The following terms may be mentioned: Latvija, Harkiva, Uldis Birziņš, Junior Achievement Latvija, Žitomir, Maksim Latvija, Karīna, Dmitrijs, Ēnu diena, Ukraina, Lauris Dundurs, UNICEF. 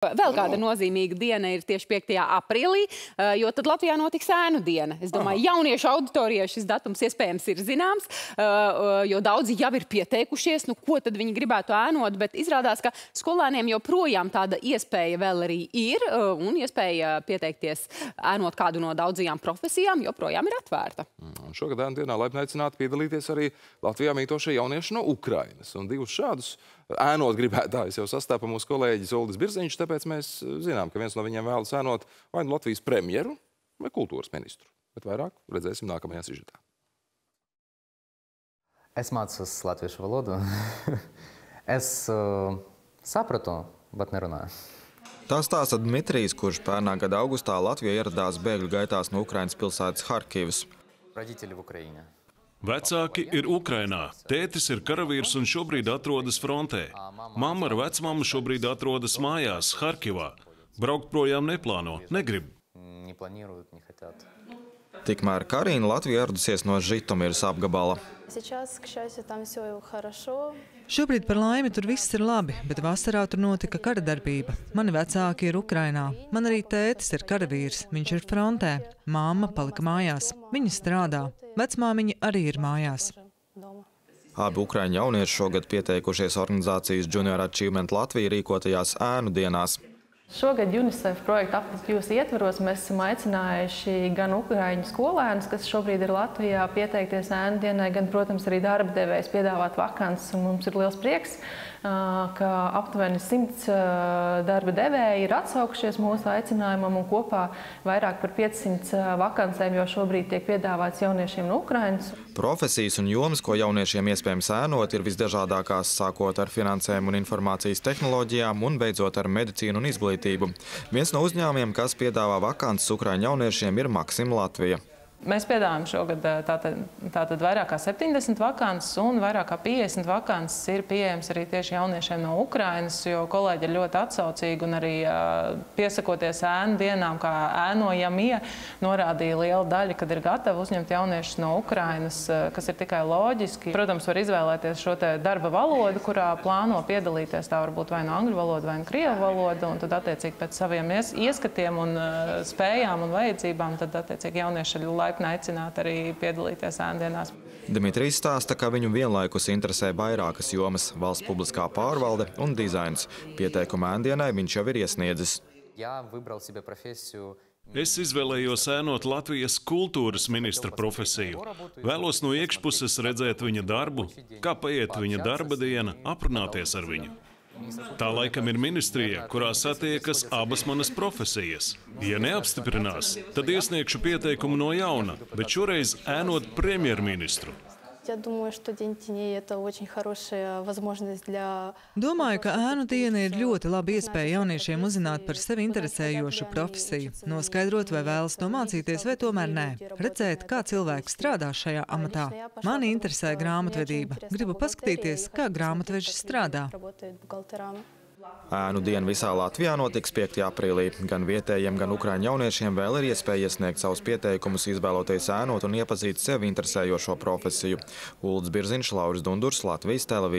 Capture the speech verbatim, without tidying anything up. Vēl kāda nozīmīga diena ir tieši piektajā aprīlī, jo tad Latvijā notiks Ēnu diena. Es domāju, jauniešu auditorijai šis datums iespējams ir zināms, jo daudzi jau ir pieteikušies, nu ko tad viņi gribētu ēnot, bet izrādās, ka skolēniem joprojām tāda iespēja vēl arī ir, un iespēja pieteikties ēnot kādu no daudzajām profesijām joprojām ir atvērta. Un šogad Ēnu dienā laipni aicināti piedalīties arī Latvijā mītošie jaunieši no Ukrainas, un divus šādus ēnot gribētājus jau sastāpa mūsu kolēģis Uldis Birziņš, tāpēc mēs zinām, ka viens no viņiem vēlas ēnot vai nu Latvijas premjeru vai kultūras ministru. Bet vairāk redzēsim nākamajā sižetā. Es mācos latviešu valodu. Es uh, sapratu, bet nerunāju. Tā stāsta Dmitrijs, kurš pērnā gada augustā Latvijā ieradās bēgļu gaitās no Ukrainas pilsētas Harkivas. Raditeļi Ukrainā. Vecāki ir Ukrainā. Tētis ir karavīrs un šobrīd atrodas frontē. Mamma ar vecmammu šobrīd atrodas mājās, Harkivā. Braukt projām neplāno, negrib. Tikmēr Karīna Latvija ieradusies no Žitomiras apgabala. Šobrīd par laimi tur viss ir labi, bet vasarā tur notika karadarbība. Mani vecāki ir Ukrainā. Man arī tētis ir karavīrs, viņš ir frontē. Mamma palika mājās, viņa strādā. Vecmāmiņa arī ir mājās. Abi ukraiņu jaunieši šogad pieteikušies organizācijas Junior Achievement Latvija rīkotajās ēnu dienās. Šogad UNICEF projekta apvienības ietvaros mēs esam aicinājuši gan ukraiņu skolēnus, kas šobrīd ir Latvijā, pieteikties ēnu dienai, gan, protams, arī darba devējs piedāvāt vakances. Un mums ir liels prieks, ka aptuveni simts darba devēji ir atsaukušies mūsu aicinājumam, un kopā vairāk par piecsimt vakancēm, jo šobrīd tiek piedāvāts jauniešiem no Ukrainas. Profesijas un jomas, ko jauniešiem iespējams ēnot, ir visdažādākās, sākot ar finansēm un informācijas tehnoloģijām un beidzot ar medicīnu un izglītību. Viens no uzņēmumiem, kas piedāvā vakances ukraiņu jauniešiem, ir Maksim Latvija. Mēs piedāvājam šogad tātad, tātad vairāk kā septiņdesmit vakances, un vairāk kā piecdesmit vakances ir pieejams arī tieši jauniešiem no Ukrainas, jo kolēģi ir ļoti atsaucīgi un arī piesakoties ēnu dienām, kā ēnojamie, norādīja liela daļa, kad ir gatavi uzņemt jauniešus no Ukrainas, kas ir tikai loģiski. Protams, var izvēlēties šo te darba valodu, kurā plāno piedalīties, tā varbūt vai no angļu valodu, vai no krievu valodu, un tad attiecīgi pēc saviem ieskatiem un spējām un vajadzībām, tad attiecīgi jaunieši ir aicināt arī piedalīties ēnu dienās. Dmitrijs stāsta, ka viņu vienlaikus interesē vairākas jomas – valsts publiskā pārvalde un dizains. Pieteikumu ēnu dienai viņš jau ir iesniedzis. Es izvēlējos ēnot Latvijas kultūras ministra profesiju. Vēlos no iekšpuses redzēt viņa darbu, kā paiet viņa darba diena, aprunāties ar viņu. Tā laikam ir ministrija, kurā satiekas abas manas profesijas. Ja neapstiprinās, tad iesniegšu pieteikumu no jauna, bet šoreiz ēnot premjerministru. Domāju, ka ēnu diena ir ļoti laba iespēja jauniešiem uzzināt par sevi interesējošu profesiju, noskaidrot, vai vēlas to mācīties, vai tomēr nē, redzēt, kā cilvēks strādā šajā amatā. Mani interesē grāmatvedība. Gribu paskatīties, kā grāmatveži strādā. Ēnu diena visā Latvijā notiks piektajā aprīlī. Gan vietējiem, gan ukraiņu jauniešiem vēl ir iespēja iesniegt savus pieteikumus, izvēloties ēnot un iepazīt sevi interesējošo profesiju. Uldis Birziņš, Lauris Dundurs, Latvijas televīzija.